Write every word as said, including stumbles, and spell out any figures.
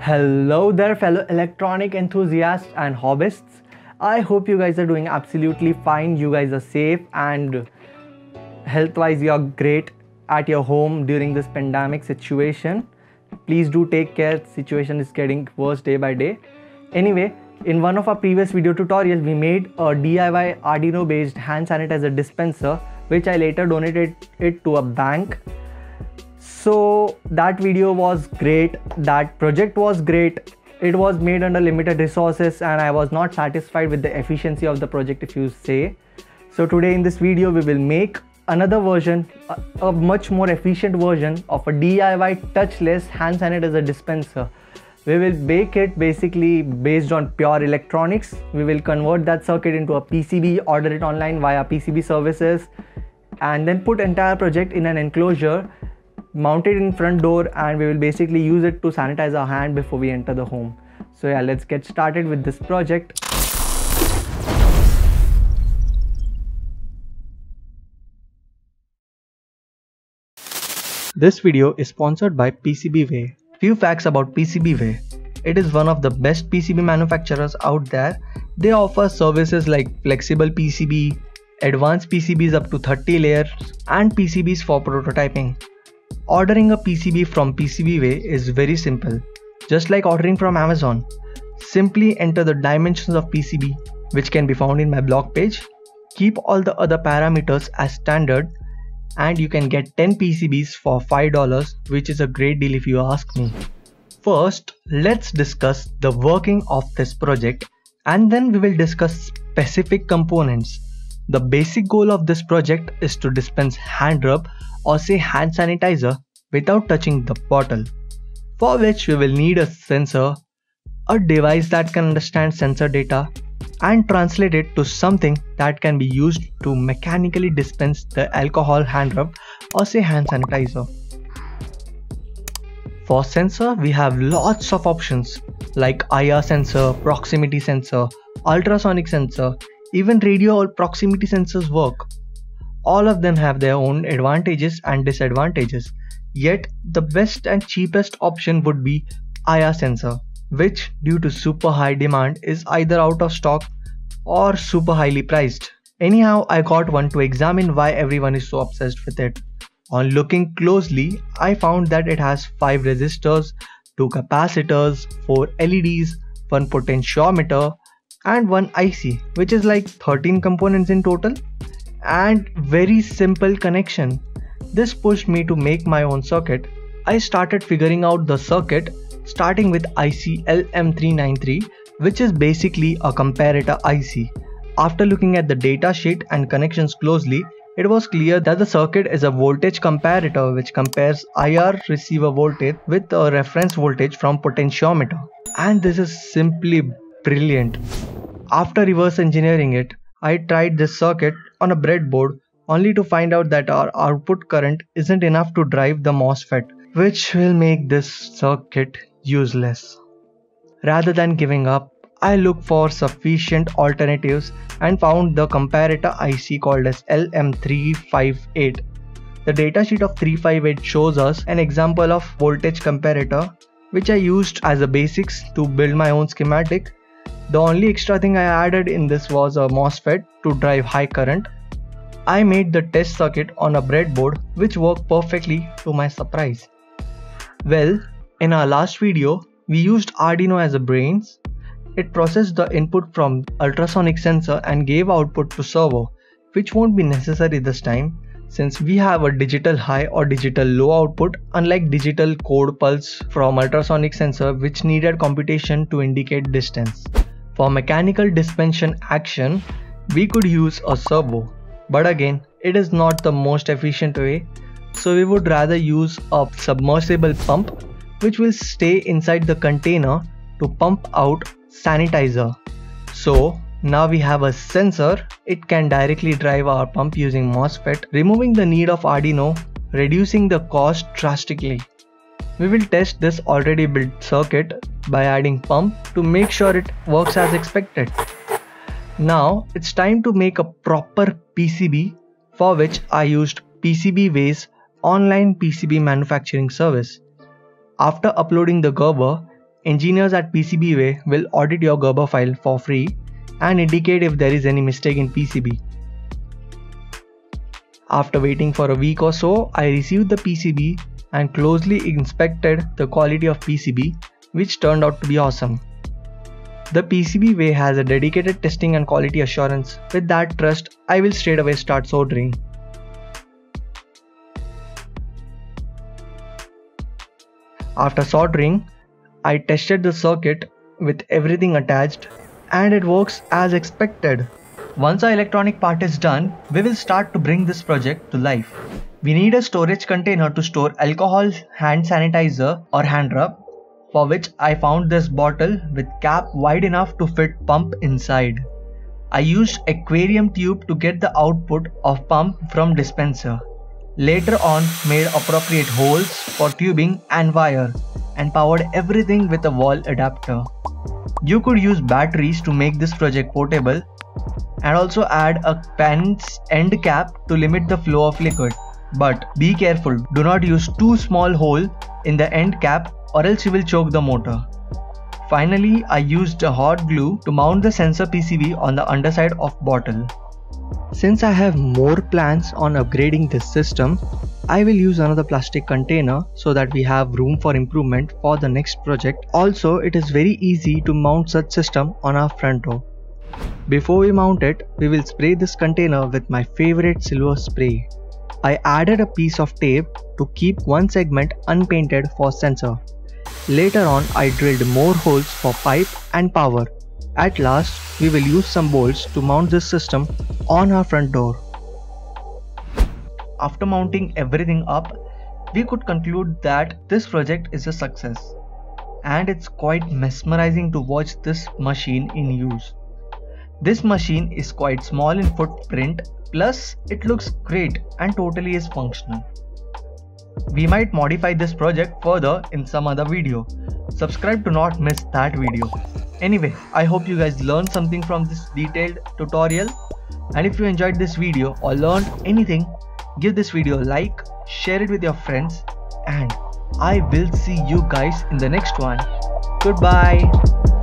Hello there fellow electronic enthusiasts and hobbyists. I hope you guys are doing absolutely fine. You guys are safe and health-wise you're great at your home during this pandemic situation. Please do take care. Situation is getting worse day by day. Anyway, in one of our previous video tutorials, we made a D I Y Arduino based hand sanitizer dispenser, which I later donated it to a bank. So that video was great, that project was great, it was made under limited resources and I was not satisfied with the efficiency of the project, if you say. So today in this video we will make another version, a, a much more efficient version of a D I Y touchless hand sanitizer dispenser. We will bake it basically based on pure electronics. We will convert that circuit into a P C B, order it online via P C B services, and then put entire project in an enclosure, mounted in front door, and we will basically use it to sanitize our hand before we enter the home. So yeah, let's get started with this project. This video is sponsored by PCBWay. Few facts about PCBWay. It is one of the best P C B manufacturers out there. They offer services like flexible P C B, advanced P C Bs up to thirty layers, and P C Bs for prototyping. Ordering a P C B from PCBWay is very simple, just like ordering from Amazon. Simply enter the dimensions of P C B, which can be found in my blog page. Keep all the other parameters as standard and you can get ten P C Bs for five dollars, which is a great deal if you ask me. First, let's discuss the working of this project and then we will discuss specific components. The basic goal of this project is to dispense hand rub, or say hand sanitizer, without touching the bottle, for which we will need a sensor, a device that can understand sensor data and translate it to something that can be used to mechanically dispense the alcohol hand rub, or say hand sanitizer. For sensor, we have lots of options like I R sensor, proximity sensor, ultrasonic sensor, even radio or proximity sensors work. All of them have their own advantages and disadvantages, yet the best and cheapest option would be I R sensor, which due to super high demand is either out of stock or super highly priced. Anyhow, I got one to examine why everyone is so obsessed with it. On looking closely, I found that it has five resistors, two capacitors, four L E Ds, one potentiometer and one I C, which is like thirteen components in total, and very simple connection. This pushed me to make my own circuit. I started figuring out the circuit starting with I C L M three ninety-three, which is basically a comparator I C. After looking at the data sheet and connections closely, it was clear that the circuit is a voltage comparator which compares I R receiver voltage with a reference voltage from potentiometer. And this is simply brilliant. After reverse engineering it, I tried this circuit on a breadboard only to find out that our output current isn't enough to drive the MOSFET, which will make this circuit useless. Rather than giving up, I looked for sufficient alternatives and found the comparator I C called as L M three fifty-eight. The datasheet of three fifty-eight shows us an example of voltage comparator, which I used as a basics to build my own schematic. The only extra thing I added in this was a MOSFET to drive high current. I made the test circuit on a breadboard, which worked perfectly to my surprise. Well, in our last video, we used Arduino as a brains. It processed the input from ultrasonic sensor and gave output to server, which won't be necessary this time since we have a digital high or digital low output, unlike digital code pulse from ultrasonic sensor which needed computation to indicate distance. For mechanical dispensation action, we could use a servo, but again, it is not the most efficient way, so we would rather use a submersible pump which will stay inside the container to pump out sanitizer. So now we have a sensor, it can directly drive our pump using MOSFET, removing the need of Arduino, reducing the cost drastically. We will test this already built circuit by adding pump to make sure it works as expected. Now it's time to make a proper P C B, for which I used PCBWay's online P C B manufacturing service. After uploading the Gerber, Engineers at PCBWay will audit your Gerber file for free and indicate if there is any mistake in P C B. After waiting for a week or so, I received the P C B and closely inspected the quality of P C B, which turned out to be awesome. The PCBWay has a dedicated testing and quality assurance. With that trust, I will straight away start soldering. After soldering, I tested the circuit with everything attached and it works as expected. Once our electronic part is done, we will start to bring this project to life. We need a storage container to store alcohol, hand sanitizer or hand rub, for which I found this bottle with cap wide enough to fit pump inside. I used aquarium tube to get the output of pump from dispenser. Later on, made appropriate holes for tubing and wire and powered everything with a wall adapter. You could use batteries to make this project portable and also add a pen's end cap to limit the flow of liquid. But be careful, do not use too small hole in the end cap or else you will choke the motor. Finally, I used a hot glue to mount the sensor P C B on the underside of bottle. Since I have more plans on upgrading this system, I will use another plastic container so that we have room for improvement for the next project. Also, it is very easy to mount such system on our front row. Before we mount it, we will spray this container with my favorite silver spray. I added a piece of tape to keep one segment unpainted for sensor. Later on, I drilled more holes for pipe and power. At last, we will use some bolts to mount this system on our front door. After mounting everything up, we could conclude that this project is a success. And it's quite mesmerizing to watch this machine in use. This machine is quite small in footprint, plus it looks great and totally is functional. We might modify this project further in some other video. Subscribe to not miss that video. Anyway, I hope you guys learned something from this detailed tutorial. And if you enjoyed this video or learned anything, give this video a like, share it with your friends, and I will see you guys in the next one. Goodbye.